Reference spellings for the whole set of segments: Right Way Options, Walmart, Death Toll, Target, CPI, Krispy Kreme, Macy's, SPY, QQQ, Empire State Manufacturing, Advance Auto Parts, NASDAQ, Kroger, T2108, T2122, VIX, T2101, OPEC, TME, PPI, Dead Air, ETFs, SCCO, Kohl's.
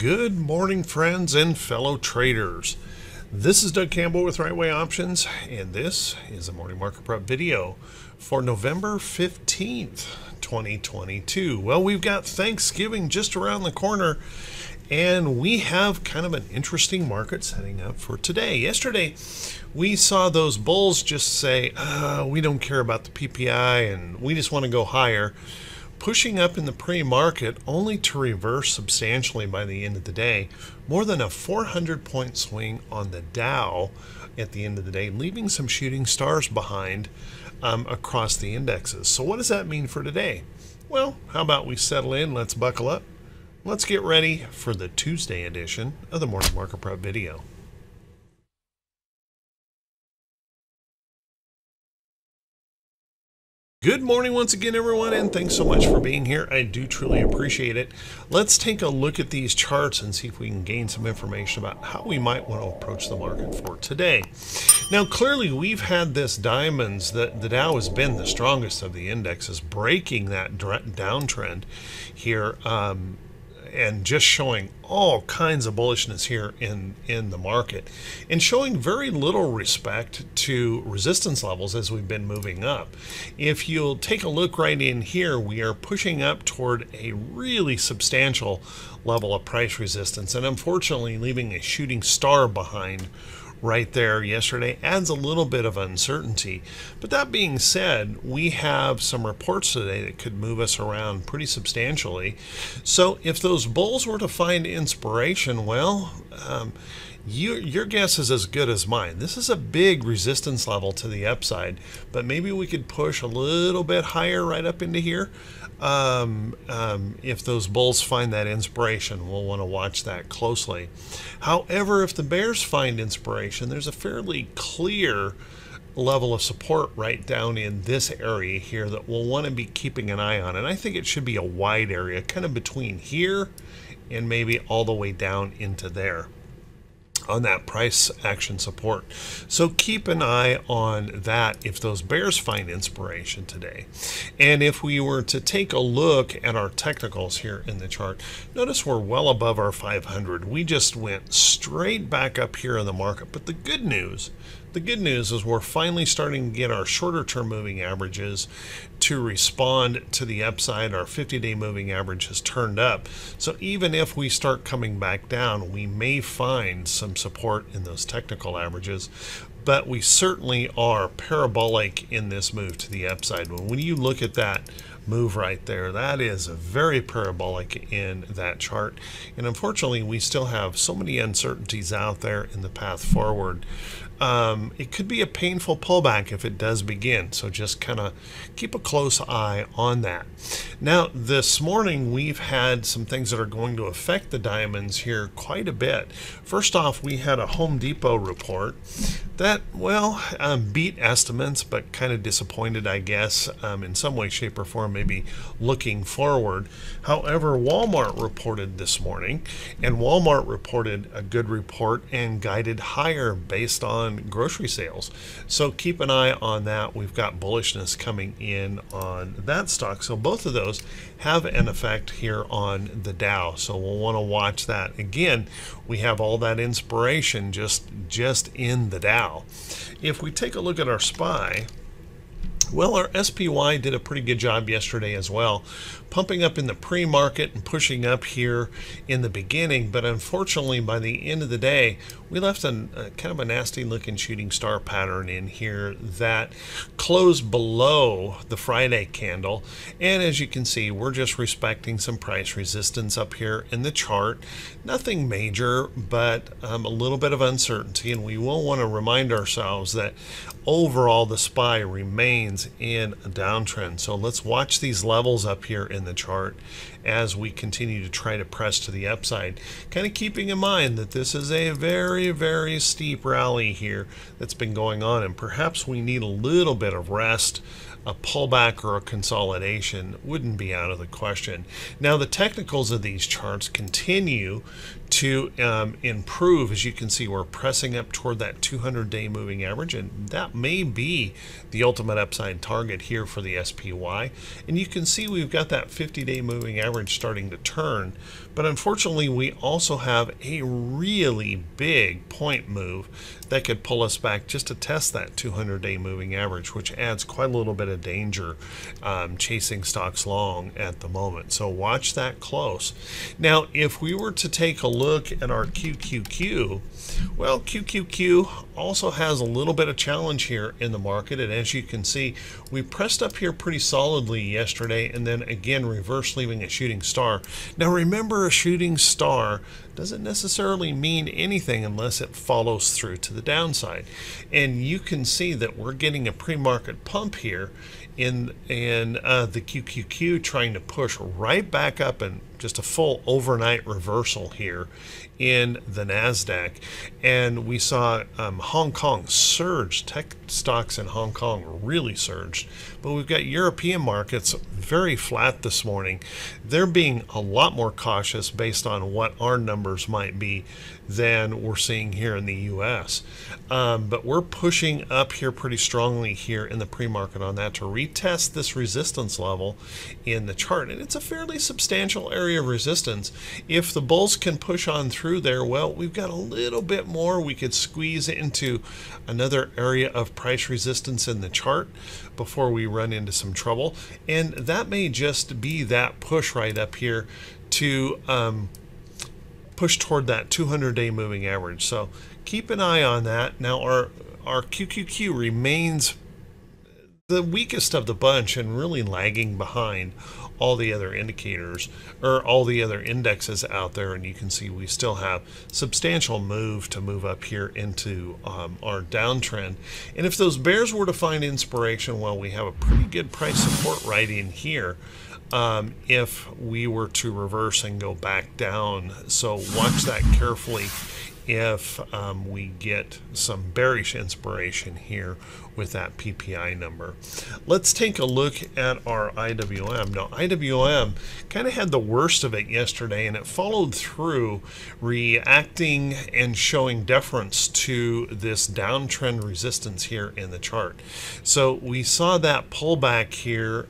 Good morning, friends and fellow traders. This is Doug Campbell with Right Way Options, and this is a morning market prep video for November 15th, 2022. Well, we've got Thanksgiving just around the corner, and we have kind of an interesting market setting up for today. Yesterday, we saw those bulls just say, we don't care about the PPI and we just want to go higher, pushing up in the pre-market only to reverse substantially by the end of the day. More than a 400-point swing on the Dow at the end of the day, leaving some shooting stars behind across the indexes. So what does that mean for today? Well, how about we settle in, let's buckle up, let's get ready for the Tuesday edition of the Morning Market Prep video. Good morning once again, everyone, and thanks so much for being here. I do truly appreciate it. Let's take a look at these charts and see if we can gain some information about how we might want to approach the market for today. Now, clearly, we've had this diamonds that the Dow has been the strongest of the indexes, breaking that downtrend here and just showing all kinds of bullishness here in the market and showing very little respect to resistance levels as we've been moving up. If you'll take a look right in here, we are pushing up toward a really substantial level of price resistance, and unfortunately leaving a shooting star behind right there yesterday adds a little bit of uncertainty. But that being said, we have some reports today that could move us around pretty substantially. So if those bulls were to find inspiration, well, your guess is as good as mine. This is a big resistance level to the upside, but maybe we could push a little bit higher right up into here. If those bulls find that inspiration, we'll want to watch that closely. However, if the bears find inspiration, there's a fairly clear level of support right down in this area here that we'll want to be keeping an eye on. And I think it should be a wide area, kind of between here and maybe all the way down into there on that price action support. So keep an eye on that if those bears find inspiration today. And if we were to take a look at our technicals here in the chart, notice we're well above our 500. We just went straight back up here in the market. But the good news is we're finally starting to get our shorter term moving averages to respond to the upside. Our 50-day moving average has turned up. So even if we start coming back down, we may find some support in those technical averages. But we certainly are parabolic in this move to the upside. When you look at that move right there, that is very parabolic in that chart. And unfortunately, we still have so many uncertainties out there in the path forward. It could be a painful pullback if it does begin, so just kind of keep a close eye on that. Now, this morning we've had some things that are going to affect the diamonds here quite a bit. First off, we had a Home Depot report that, well, beat estimates, but kind of disappointed, I guess, in some way, shape, or form, maybe looking forward. However, Walmart reported this morning, and Walmart reported a good report and guided higher based on grocery sales. So keep an eye on that. We've got bullishness coming in on that stock. So both of those have an effect here on the Dow. So we'll want to watch that. Again, we have all that inspiration just in the Dow. If we take a look at our SPY, well, our SPY did a pretty good job yesterday as well, pumping up in the pre-market and pushing up here in the beginning. But unfortunately, by the end of the day, we left a kind of a nasty looking shooting star pattern in here that closed below the Friday candle. And as you can see, we're just respecting some price resistance up here in the chart. Nothing major, but a little bit of uncertainty. And we will want to remind ourselves that overall, the SPY remains in a downtrend. So let's watch these levels up here in the chart as we continue to try to press to the upside, kind of keeping in mind that this is a very, very steep rally here that's been going on, and perhaps we need a little bit of rest. A pullback or a consolidation wouldn't be out of the question. Now, the technicals of these charts continue to improve. As you can see, we're pressing up toward that 200-day moving average, and that may be the ultimate upside target here for the SPY. And you can see we've got that that 50-day moving average starting to turn. But unfortunately, we also have a really big point move that could pull us back just to test that 200-day moving average, which adds quite a little bit of danger chasing stocks long at the moment. So watch that close. Now, if we were to take a look at our QQQ, well, QQQ also has a little bit of challenge here in the market. And as you can see, we pressed up here pretty solidly yesterday and then again reverse, leaving a shooting star. Now, remember, a shooting star doesn't necessarily mean anything unless it follows through to the downside. And you can see that we're getting a pre-market pump here in the QQQ, trying to push right back up and just a full overnight reversal here in the NASDAQ. And we saw Hong Kong surge, tech stocks in Hong Kong really surged, but we've got European markets very flat this morning. They're being a lot more cautious based on what our numbers might be than we're seeing here in the US. But we're pushing up here pretty strongly here in the pre-market on that to retest this resistance level in the chart. And it's a fairly substantial area of resistance. If the bulls can push on through there, well, we've got a little bit more. We could squeeze into another area of price resistance in the chart before we run into some trouble. And that may just be that push right up here to push toward that 200-day moving average. So keep an eye on that. Now, our QQQ remains the weakest of the bunch and really lagging behind all the other indicators or all the other indexes out there. And you can see we still have substantial move up here into our downtrend. And if those bears were to find inspiration, well, we have a pretty good price support right in here if we were to reverse and go back down. So watch that carefully if we get some bearish inspiration here with that PPI number. Let's take a look at our IWM. Now, IWM kind of had the worst of it yesterday, and it followed through, reacting and showing deference to this downtrend resistance here in the chart. So we saw that pullback here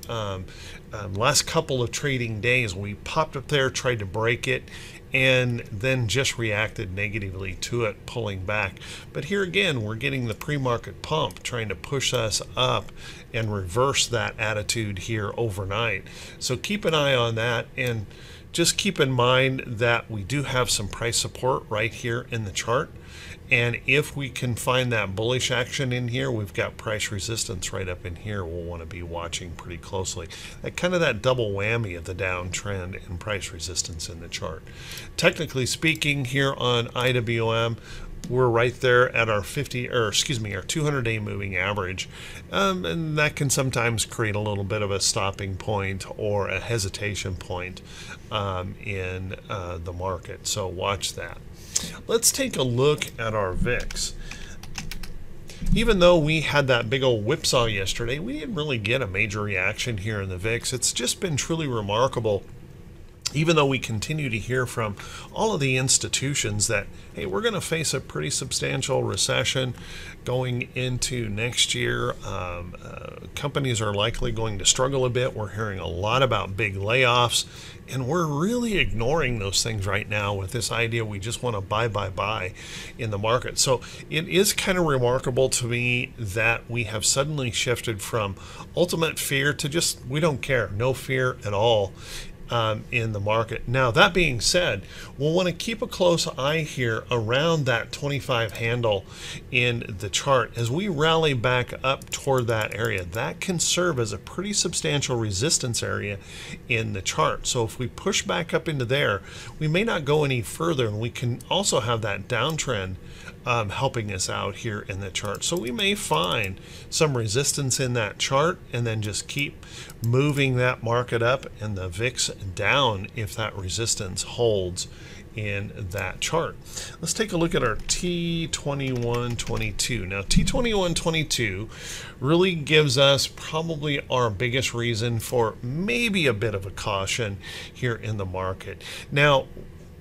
last couple of trading days. We popped up there, tried to break it, and then just reacted negatively to it, pulling back. But here again, we're getting the pre-market pump, trying to push us up and reverse that attitude here overnight. So keep an eye on that, and just keep in mind that we do have some price support right here in the chart. And if we can find that bullish action in here, we've got price resistance right up in here we'll want to be watching pretty closely. That kind of that double whammy of the downtrend and price resistance in the chart. Technically speaking, here on IWM, we're right there at our 200-day moving average, and that can sometimes create a little bit of a stopping point or a hesitation point in the market. So watch that. Let's take a look at our VIX. Even though we had that big old whipsaw yesterday, we didn't really get a major reaction here in the VIX. It's just been truly remarkable. Even though we continue to hear from all of the institutions that, hey, we're going to face a pretty substantial recession going into next year. Companies are likely going to struggle a bit. We're hearing a lot about big layoffs, and we're really ignoring those things right now with this idea we just want to buy in the market. So it is kind of remarkable to me that we have suddenly shifted from ultimate fear to just, we don't care, no fear at all in the market. Now, that being said, we'll want to keep a close eye here around that 25 handle in the chart. As we rally back up toward that area, that can serve as a pretty substantial resistance area in the chart. So if we push back up into there, we may not go any further, and we can also have that downtrend helping us out here in the chart. So we may find some resistance in that chart and then just keep moving that market up and the VIX down if that resistance holds in that chart. Let's take a look at our T2122. Now, T2122 really gives us probably our biggest reason for maybe a bit of a caution here in the market. Now,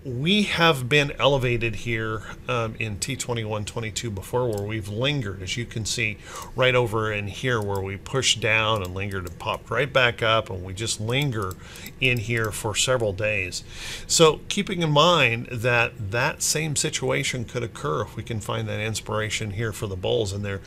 we have been elevated here in T2122 before, where we've lingered, as you can see right over in here, where we pushed down and lingered and popped right back up, and we just linger in here for several days. So keeping in mind that that same situation could occur if we can find that inspiration here for the bulls. And the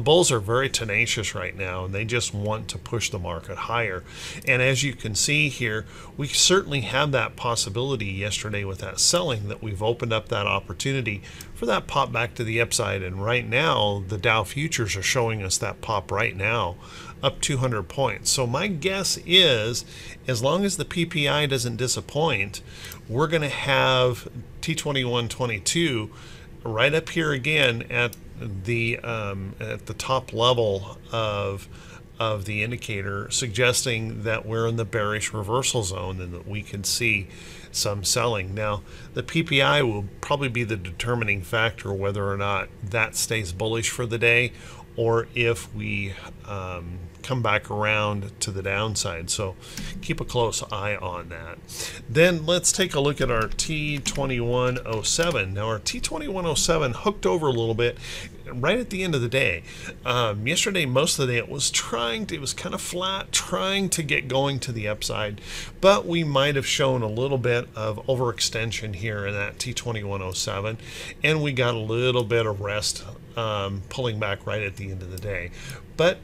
bulls are very tenacious right now, and they just want to push the market higher. And as you can see here, we certainly had that possibility yesterday with that selling, that we've opened up that opportunity for that pop back to the upside. And right now the Dow futures are showing us that pop right now up 200 points. So my guess is, as long as the PPI doesn't disappoint, we're going to have T2122 right up here again at the top level of the indicator, suggesting that we're in the bearish reversal zone and that we can see some selling. Now, the PPI will probably be the determining factor whether or not that stays bullish for the day, or if we come back around to the downside. So keep a close eye on that. Then let's take a look at our T2107. Now, our T2107 hooked over a little bit right at the end of the day. Yesterday, most of the day, it was kind of flat, trying to get going to the upside, but we might have shown a little bit of overextension here in that T2107, and we got a little bit of rest pulling back right at the end of the day. But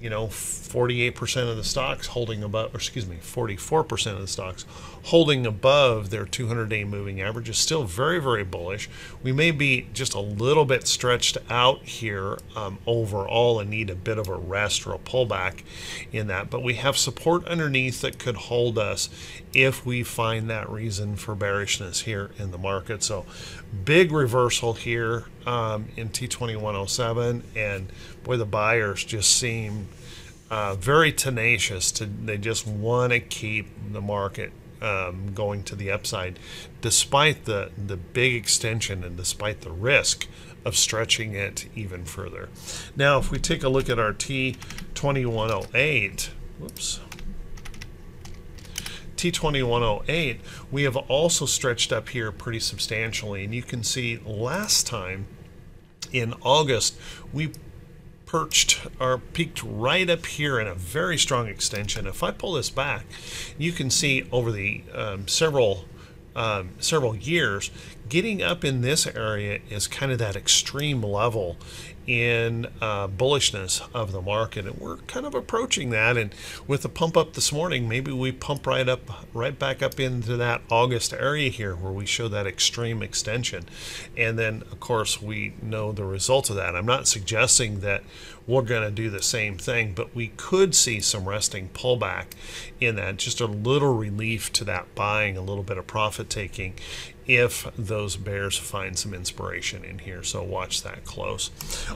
you know, 48% of the stocks holding above, or excuse me, 44% of the stocks holding above their 200-day moving average is still very, very bullish. We may be just a little bit stretched out here overall and need a bit of a rest or a pullback in that. But we have support underneath that could hold us if we find that reason for bearishness here in the market. So big reversal here in T2107, and boy, the buyers just seem very tenacious. They just want to keep the market going to the upside, despite the big extension and despite the risk of stretching it even further. Now, if we take a look at our T2108, whoops, T2108, we have also stretched up here pretty substantially, and you can see last time in August we peaked right up here in a very strong extension. If I pull this back, you can see over the several years, getting up in this area is kind of that extreme level in bullishness of the market, and we're kind of approaching that. And with the pump up this morning, maybe we pump right back up into that August area here where we show that extreme extension, and then of course we know the result of that. I'm not suggesting that we're going to do the same thing, but we could see some resting pullback in that, just a little relief to that buying, a little bit of profit taking if those bears find some inspiration in here. So watch that close.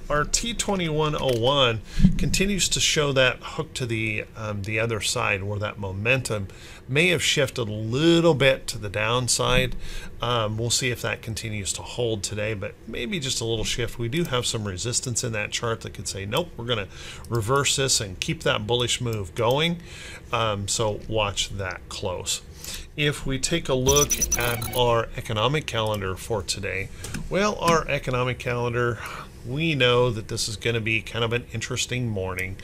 Our T2101 continues to show that hook to the other side, where that momentum may have shifted a little bit to the downside. We'll see if that continues to hold today, but maybe just a little shift. We do have some resistance in that chart that could say, nope, we're going to reverse this and keep that bullish move going. So watch that close. If we take a look at our economic calendar for today, well, our economic calendar, we know that this is going to be kind of an interesting morning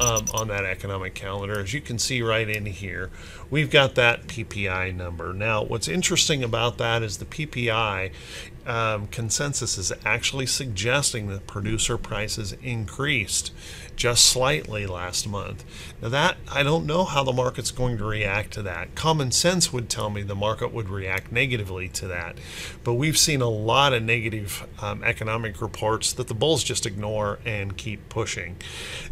on that economic calendar. As you can see right in here, we've got that PPI number. Now, what's interesting about that is the PPI consensus is actually suggesting that producer prices increased just slightly last month. Now, that I don't know how the market's going to react to that. Common sense would tell me the market would react negatively to that, but we've seen a lot of negative economic reports that the bulls just ignore and keep pushing.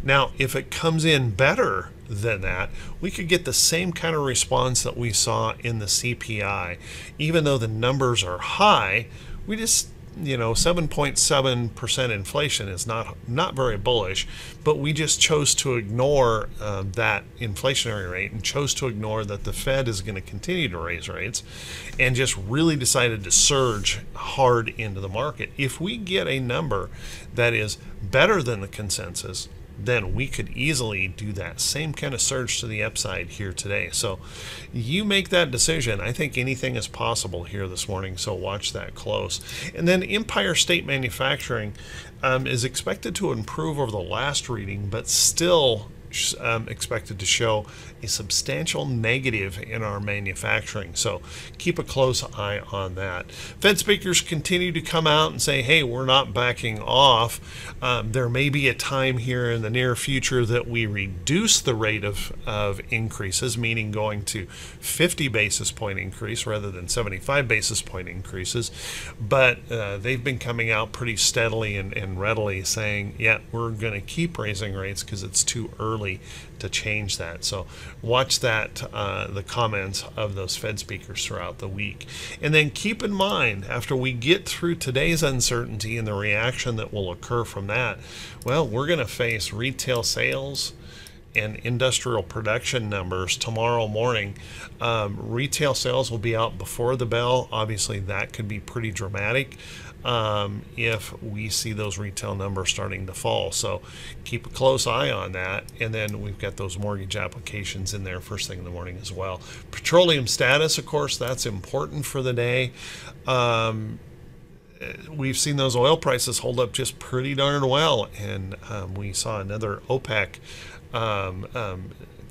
Now, if it comes in better than that, we could get the same kind of response that we saw in the CPI. Even though the numbers are high, we just, you know, 7.7% inflation is not very bullish, but we just chose to ignore that inflationary rate, and chose to ignore that the Fed is going to continue to raise rates, and just really decided to surge hard into the market. If we get a number that is better than the consensus, then we could easily do that same kind of surge to the upside here today. So you make that decision. I think anything is possible here this morning, so watch that close. And then Empire State Manufacturing is expected to improve over the last reading, but still expected to show a substantial negative in our manufacturing. So keep a close eye on that. Fed speakers continue to come out and say, hey, we're not backing off. There may be a time here in the near future that we reduce the rate of increases, meaning going to 50 basis point increase rather than 75 basis point increases. But they've been coming out pretty steadily and readily saying, yeah, we're going to keep raising rates because it's too early to change that. So watch that, the comments of those Fed speakers throughout the week. And then keep in mind, after we get through today's uncertainty and the reaction that will occur from that, well, we're going to face retail sales and industrial production numbers tomorrow morning. Retail sales will be out before the bell. Obviously, that could be pretty dramatic if we see those retail numbers starting to fall. So keep a close eye on that. And then we've got those mortgage applications in there first thing in the morning as well. Petroleum status, of course, that's important for the day. We've seen those oil prices hold up just pretty darn well. And we saw another OPEC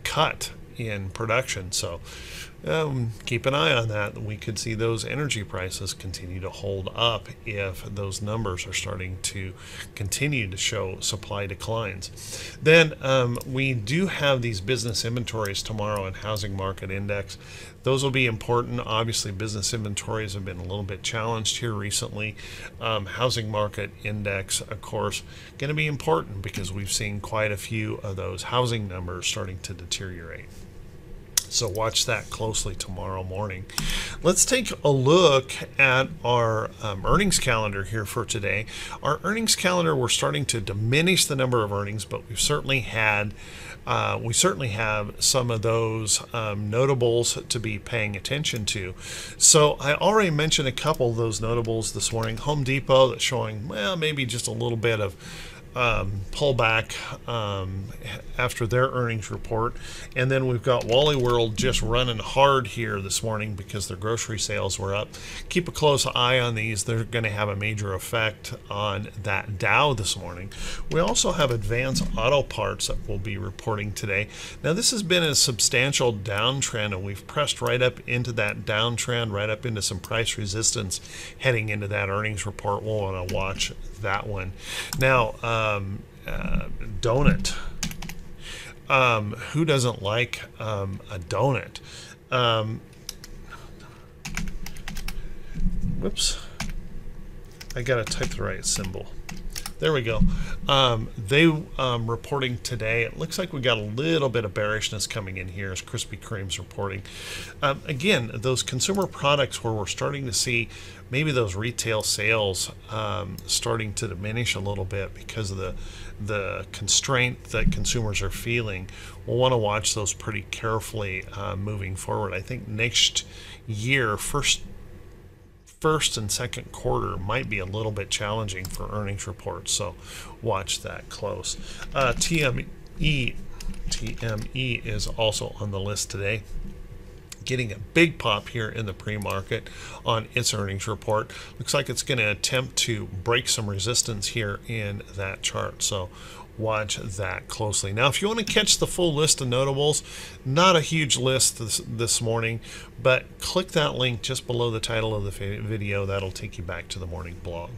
cut in production. So keep an eye on that. We could see those energy prices continue to hold up if those numbers are starting to continue to show supply declines. Then we do have these business inventories tomorrow and housing market index. Those will be important. Obviously, business inventories have been a little bit challenged here recently. Housing market index, of course, going to be important because we've seen quite a few of those housing numbers starting to deteriorate. So watch that closely tomorrow morning. Let's take a look at our earnings calendar here for today. Our earnings calendar, we're starting to diminish the number of earnings, but we've certainly had we certainly have some of those notables to be paying attention to. So I already mentioned a couple of those notables this morning. Home Depot, that's showing, well, maybe just a little bit of pullback after their earnings report. And then we've got Wally World just running hard here this morning because their grocery sales were up. Keep a close eye on these. They're going to have a major effect on that Dow this morning. We also have Advance Auto Parts that will be reporting today. Now, this has been a substantial downtrend, and we've pressed right up into that downtrend, right up into some price resistance heading into that earnings report. We'll want to watch that one. Now, donut. Who doesn't like a donut? Whoops. I gotta type the right symbol. There we go. They reporting today. It looks like we got a little bit of bearishness coming in here as Krispy Kreme's reporting. Again, those consumer products where we're starting to see maybe those retail sales starting to diminish a little bit because of the constraint that consumers are feeling. We'll want to watch those pretty carefully moving forward. I think next year, first and second quarter might be a little bit challenging for earnings reports, so watch that close. TME is also on the list today, getting a big pop here in the pre-market on its earnings report. Looks like it's going to attempt to break some resistance here in that chart, so watch that closely. Now, if you want to catch the full list of notables, not a huge list this morning, but click that link just below the title of the video. That'll take you back to the morning blog.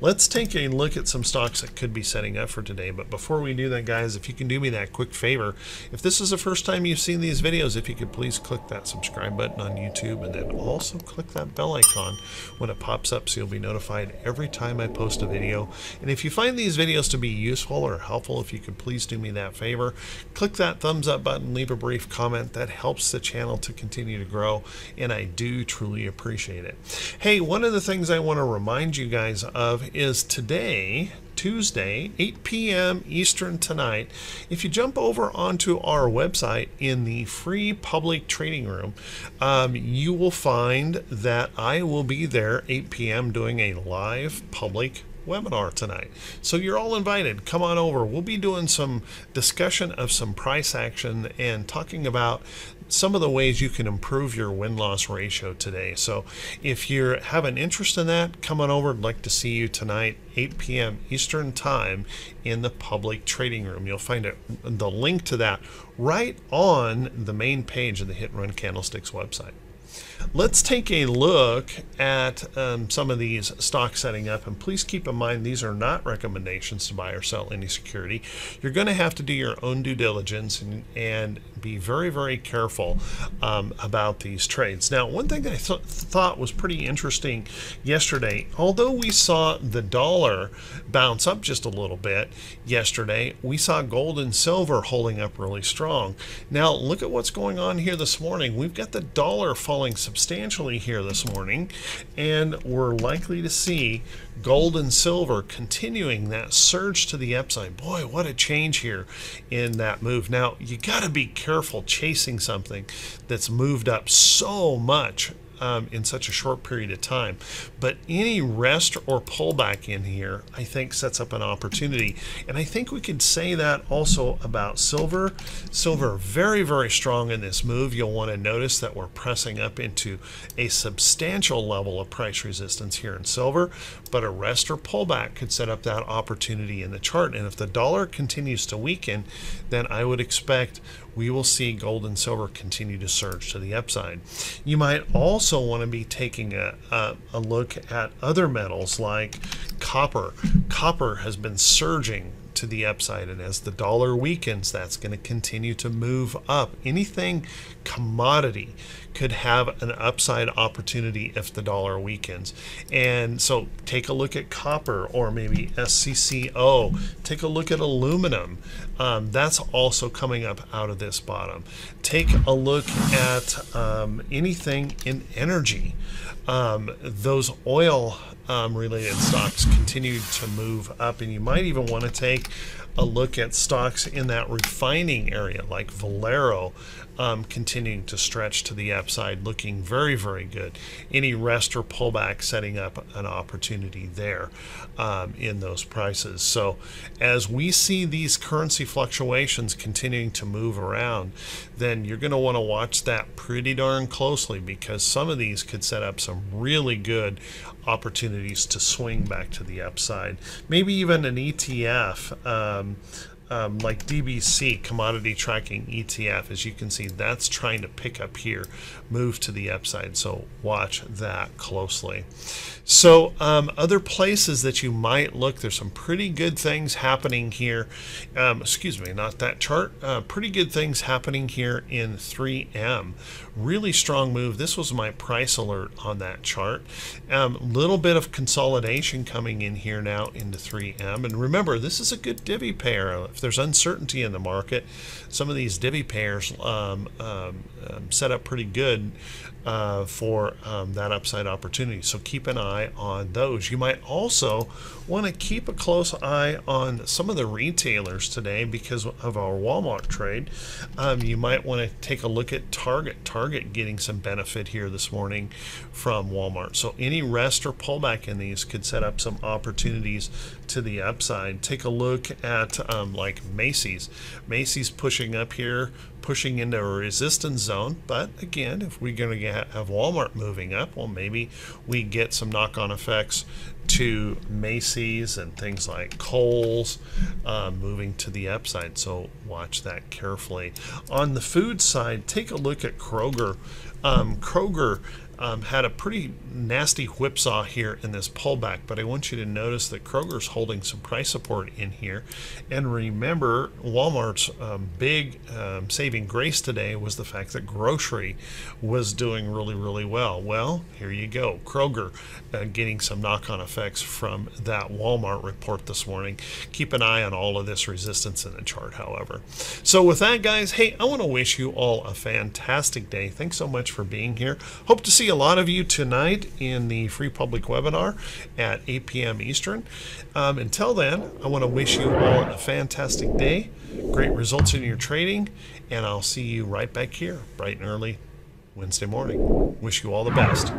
Let's take a look at some stocks that could be setting up for today. But before we do that, guys, if you can do me that quick favor, if this is the first time you've seen these videos, if you could please click that subscribe button on YouTube and then also click that bell icon when it pops up so you'll be notified every time I post a video. And if you find these videos to be useful or helpful, if you could please do me that favor, click that thumbs up button, leave a brief comment. That helps the channel to continue to grow, and I do truly appreciate it. Hey, one of the things I want to remind you guys of is today, Tuesday, 8 p.m. Eastern tonight, if you jump over onto our website in the free public trading room, you will find that I will be there 8 p.m. doing a live public webinar tonight. So you're all invited. Come on over. We'll be doing some discussion of some price action and talking about some of the ways you can improve your win-loss ratio today. So if you have an interest in that, come on over. I'd like to see you tonight, 8 p.m. Eastern Time in the public trading room. You'll find the link to that right on the main page of the Hit Run Candlesticks website. Let's take a look at some of these stocks setting up, and please keep in mind these are not recommendations to buy or sell any security. You're going to have to do your own due diligence and be very, very careful about these trades. Now, one thing that I thought was pretty interesting yesterday, although we saw the dollar bounce up just a little bit yesterday, we saw gold and silver holding up really strong. Now, look at what's going on here this morning. We've got the dollar falling substantially here this morning, and we're likely to see gold and silver continuing that surge to the upside. Boy, what a change here in that move. Now, you got to be careful chasing something that's moved up so much in such a short period of time, but any rest or pullback in here, I think, sets up an opportunity. And I think we could say that also about silver. Silver very, very strong in this move. You'll want to notice that we're pressing up into a substantial level of price resistance here in silver, but a rest or pullback could set up that opportunity in the chart. And if the dollar continues to weaken, then I would expect we will see gold and silver continue to surge to the upside. You might also want to be taking a look at other metals like copper. Copper has been surging to the upside, and as the dollar weakens, that's going to continue to move up. Anything commodity could have an upside opportunity if the dollar weakens. And so take a look at copper, or maybe SCCO. Take a look at aluminum. That's also coming up out of this bottom. Take a look at anything in energy. Those oil related stocks continue to move up, and you might even want to take a look at stocks in that refining area like Valero, continuing to stretch to the upside, looking very, very good. Any rest or pullback setting up an opportunity there in those prices. So as we see these currency fluctuations continuing to move around, then you're going to want to watch that pretty darn closely, because some of these could set up some really good opportunities to swing back to the upside. Maybe even an ETF like DBC, commodity tracking ETF, as you can see, that's trying to pick up here, move to the upside. So watch that closely. So other places that you might look, there's some pretty good things happening here. Excuse me, not that chart. Pretty good things happening here in 3M. Really strong move. This was my price alert on that chart. Little bit of consolidation coming in here now into 3M. And remember, this is a good divvy payer. If there's uncertainty in the market, some of these divvy pairs set up pretty good for that upside opportunity. So keep an eye on those. You might also want to keep a close eye on some of the retailers today because of our Walmart trade. You might want to take a look at Target. Target getting some benefit here this morning from Walmart. So any rest or pullback in these could set up some opportunities to the upside. Take a look at like Macy's. Macy's pushing up here, pushing into a resistance zone. But again, if we're going to have Walmart moving up, well, maybe we get some knock-on effects to Macy's and things like Kohl's moving to the upside. So watch that carefully. On the food side, take a look at Kroger. Kroger had a pretty nasty whipsaw here in this pullback, but I want you to notice that Kroger's holding some price support in here. And remember, Walmart's big saving grace today was the fact that grocery was doing really, really well. Well, here you go. Kroger getting some knock-on effects from that Walmart report this morning. Keep an eye on all of this resistance in the chart, however. So with that, guys, hey, I want to wish you all a fantastic day. Thanks so much for being here. Hope to see a lot of you tonight in the free public webinar at 8 p.m. Eastern. Until then, I want to wish you all a fantastic day, great results in your trading, and I'll see you right back here bright and early Wednesday morning. Wish you all the best.